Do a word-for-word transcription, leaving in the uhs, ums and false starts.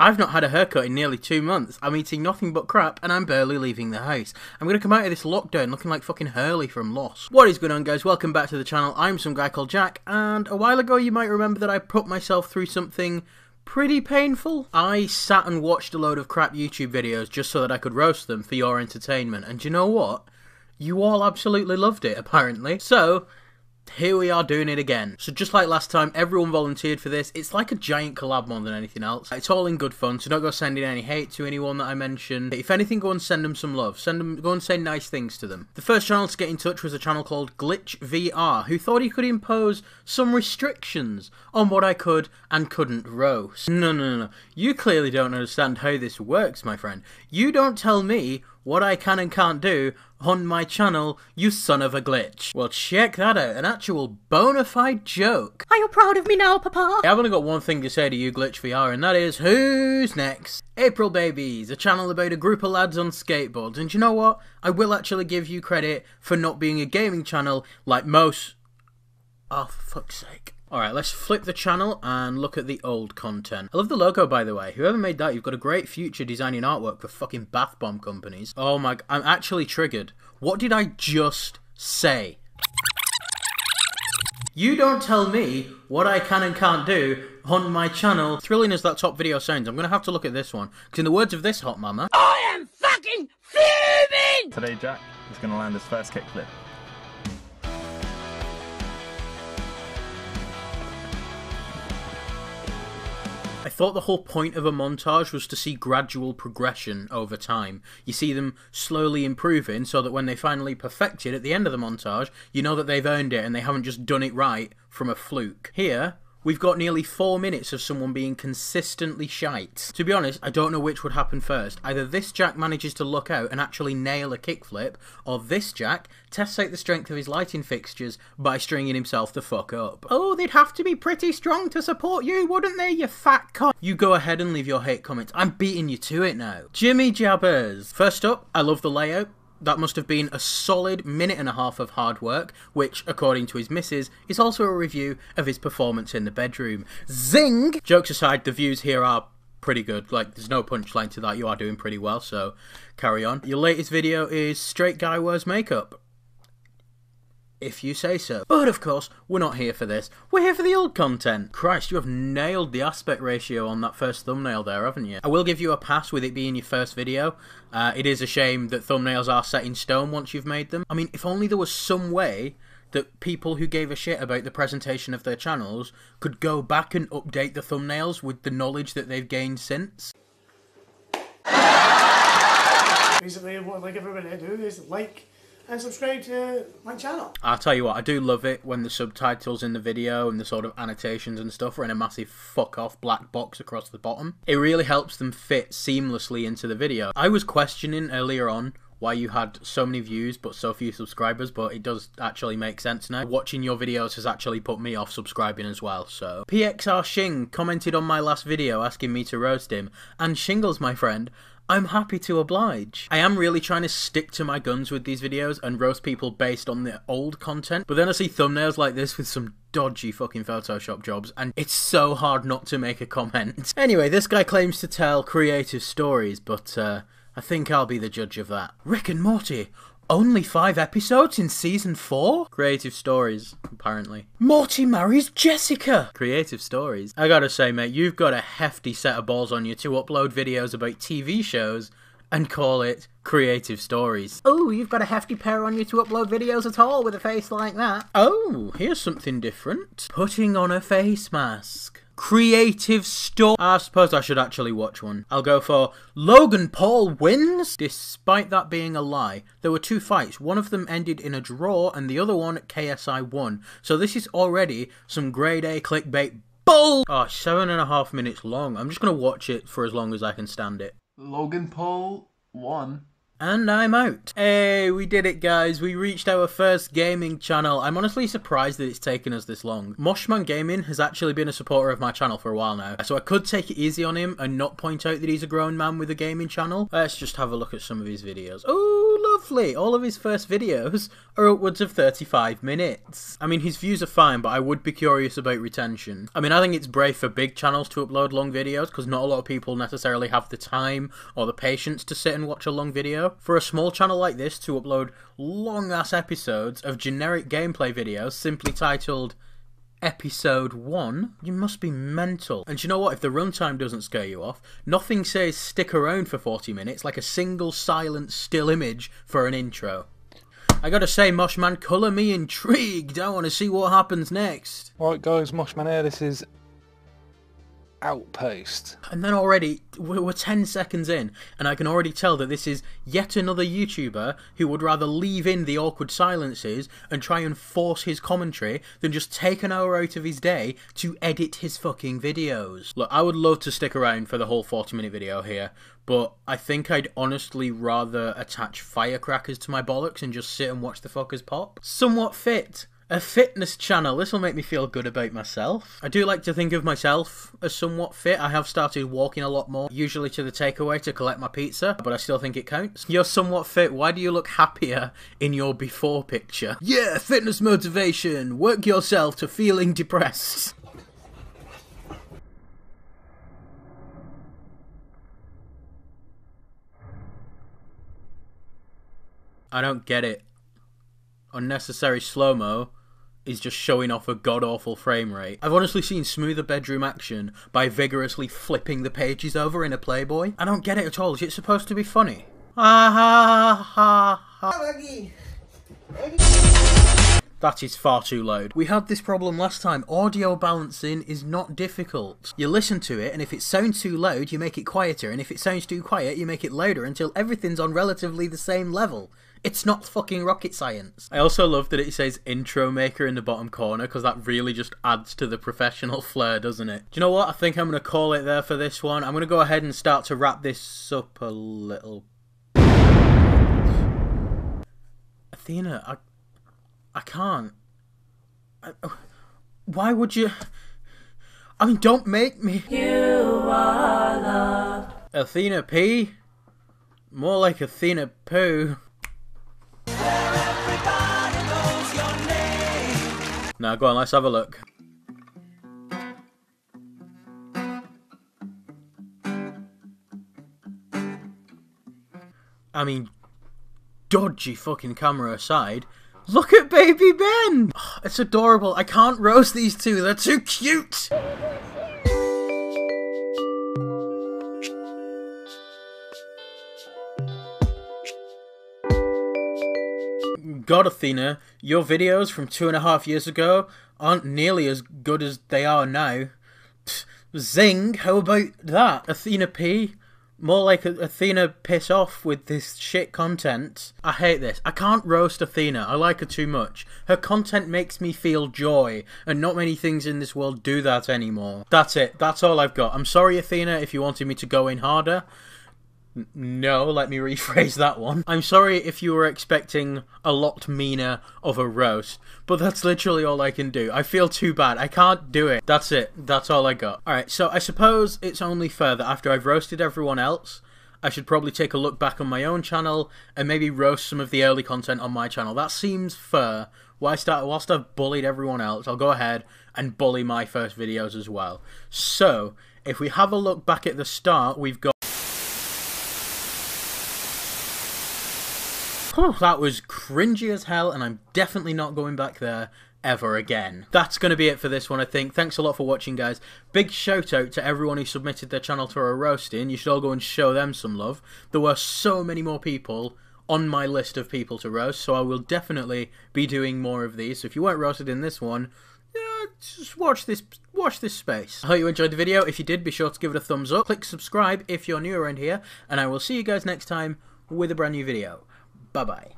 I've not had a haircut in nearly two months. I'm eating nothing but crap, and I'm barely leaving the house. I'm going to come out of this lockdown looking like fucking Hurley from Lost. What is going on, guys? Welcome back to the channel. I'm some guy called Jack, and a while ago you might remember that I put myself through something pretty painful. I sat and watched a load of crap YouTube videos just so that I could roast them for your entertainment, and you know what? You all absolutely loved it, apparently. So here we are doing it again. So just like last time, everyone volunteered for this. It's like a giant collab more than anything else. It's all in good fun, so don't go sending any hate to anyone that I mentioned. If anything, go and send them some love. Send them, go and say nice things to them. The first channel to get in touch was a channel called GlitchVR, who thought he could impose some restrictions on what I could and couldn't roast. No, no, no, no. You clearly don't understand how this works, my friend. You don't tell me what I can and can't do on my channel, you son of a glitch. Well, check that out, an actual bona fide joke. Are you proud of me now, Papa? I've only got one thing to say to you, GlitchVR, and that is, who's next? April Babies, a channel about a group of lads on skateboards. And you know what? I will actually give you credit for not being a gaming channel like most. Oh, for fuck's sake. Alright, let's flip the channel and look at the old content. I love the logo, by the way. Whoever made that, you've got a great future designing artwork for fucking bath bomb companies. Oh my, I'm actually triggered. What did I just say? You don't tell me what I can and can't do on my channel. Thrilling as that top video sounds, I'm gonna have to look at this one. Because in the words of this hot mama, I am fucking fuming! Today, Jack is gonna land his first kickflip. I thought the whole point of a montage was to see gradual progression over time. You see them slowly improving so that when they finally perfect it at the end of the montage, you know that they've earned it and they haven't just done it right from a fluke. Here, we've got nearly four minutes of someone being consistently shite. To be honest, I don't know which would happen first. Either this Jack manages to look out and actually nail a kickflip, or this Jack tests out the strength of his lighting fixtures by stringing himself the fuck up. Oh, they'd have to be pretty strong to support you, wouldn't they, you fat cunt? You go ahead and leave your hate comments. I'm beating you to it now. Jimmy Jabbers. First up, I love the layout. That must have been a solid minute and a half of hard work, which, according to his missus, is also a review of his performance in the bedroom. Zing! Jokes aside, the views here are pretty good. Like, there's no punchline to that. You are doing pretty well, so carry on. Your latest video is Straight Guy Wears Makeup. If you say so. But of course, we're not here for this. We're here for the old content. Christ, you have nailed the aspect ratio on that first thumbnail there, haven't you? I will give you a pass with it being your first video. Uh, it is a shame that thumbnails are set in stone once you've made them. I mean, if only there was some way that people who gave a shit about the presentation of their channels could go back and update the thumbnails with the knowledge that they've gained since. Basically, what I'd like everybody to do is like and subscribe to my channel. I'll tell you what, I do love it when the subtitles in the video and the sort of annotations and stuff are in a massive fuck-off black box across the bottom. It really helps them fit seamlessly into the video. I was questioning earlier on why you had so many views but so few subscribers, but it does actually make sense now. Watching your videos has actually put me off subscribing as well, so. P X R Shing commented on my last video asking me to roast him, and Shingles, my friend, I'm happy to oblige. I am really trying to stick to my guns with these videos and roast people based on their old content, but then I see thumbnails like this with some dodgy fucking Photoshop jobs, and it's so hard not to make a comment. Anyway, this guy claims to tell creative stories, but uh, I think I'll be the judge of that. Rick and Morty, only five episodes in season four? Creative stories, apparently. Morty marries Jessica! Creative stories. I gotta say, mate, you've got a hefty set of balls on you to upload videos about T V shows and call it creative stories. Oh, you've got a hefty pair on you to upload videos at all with a face like that. Oh, here's something different. Putting on a face mask. Creative story. I suppose I should actually watch one. I'll go for Logan Paul wins. Despite that being a lie, there were two fights. One of them ended in a draw and the other one K S I won. So this is already some grade A clickbait bull. Oh, seven and a half minutes long. I'm just going to watch it for as long as I can stand it. Logan Paul won. And I'm out. Hey, we did it, guys. We reached our first gaming channel. I'm honestly surprised that it's taken us this long. Moshman Gaming has actually been a supporter of my channel for a while now, so I could take it easy on him and not point out that he's a grown man with a gaming channel. Let's just have a look at some of his videos. Oh, look. lovely. All of his first videos are upwards of thirty-five minutes. I mean, his views are fine, but I would be curious about retention. I mean, I think it's brave for big channels to upload long videos because not a lot of people necessarily have the time or the patience to sit and watch a long video. For a small channel like this to upload long-ass episodes of generic gameplay videos simply titled Episode one, you must be mental. And you know what, if the runtime doesn't scare you off, nothing says stick around for forty minutes like a single silent still image for an intro. I gotta say, Moshman, colour me intrigued. I want to see what happens next. Alright guys, Moshman here, this is Outpost. And then already, we're ten seconds in, and I can already tell that this is yet another YouTuber who would rather leave in the awkward silences and try and force his commentary than just take an hour out of his day to edit his fucking videos. Look, I would love to stick around for the whole forty minute video here, but I think I'd honestly rather attach firecrackers to my bollocks and just sit and watch the fuckers pop. Somewhat fit. A fitness channel, this will make me feel good about myself. I do like to think of myself as somewhat fit. I have started walking a lot more, usually to the takeaway to collect my pizza, but I still think it counts. You're somewhat fit, why do you look happier in your before picture? Yeah, fitness motivation, work yourself to feeling depressed. I don't get it. Unnecessary slow-mo is just showing off a god-awful frame rate. I've honestly seen smoother bedroom action by vigorously flipping the pages over in a Playboy. I don't get it at all. Is it supposed to be funny? That is far too loud. We had this problem last time. Audio balancing is not difficult. You listen to it, and if it sounds too loud, you make it quieter, and if it sounds too quiet, you make it louder until everything's on relatively the same level. It's not fucking rocket science. I also love that it says intro maker in the bottom corner because that really just adds to the professional flair, doesn't it? Do you know what? I think I'm going to call it there for this one. I'm going to go ahead and start to wrap this up a little bit. Athena, I... I can't. I, why would you... I mean, don't make me... You are loved. Athena P? More like Athena Poo. Now go on, let's have a look. I mean, dodgy fucking camera aside, look at baby Ben! Oh, it's adorable. I can't roast these two, they're too cute! God, Athena, your videos from two and a half years ago aren't nearly as good as they are now. Pfft, zing, how about that? Athena P, more like Athena piss off with this shit content. I hate this. I can't roast Athena, I like her too much. Her content makes me feel joy, and not many things in this world do that anymore. That's it, that's all I've got. I'm sorry, Athena, if you wanted me to go in harder. No, let me rephrase that one. I'm sorry if you were expecting a lot meaner of a roast, but that's literally all I can do. I feel too bad. I can't do it. That's it. That's all I got. Alright, so I suppose it's only fair that after I've roasted everyone else, I should probably take a look back on my own channel and maybe roast some of the early content on my channel. That seems fair. Why start? Whilst I've bullied everyone else, I'll go ahead and bully my first videos as well. So, if we have a look back at the start, we've got... Oh, that was cringy as hell, and I'm definitely not going back there ever again. That's going to be it for this one, I think. Thanks a lot for watching, guys. Big shout out to everyone who submitted their channel to a roasting. You should all go and show them some love. There were so many more people on my list of people to roast, so I will definitely be doing more of these. So if you weren't roasted in this one, yeah, just watch this watch this space. I hope you enjoyed the video. If you did, be sure to give it a thumbs up. Click subscribe if you're new around here, and I will see you guys next time with a brand new video. Bye-bye.